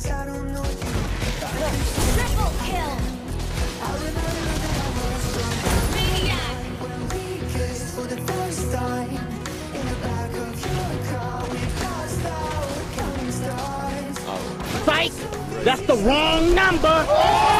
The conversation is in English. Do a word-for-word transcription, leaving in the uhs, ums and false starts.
'cause I don't know you. Triple kill! I remember that I was drunk. Maniac! When we kissed for the first time in the back of your car, we passed our coming stars. Oh. Psych! That's the wrong number! Oh!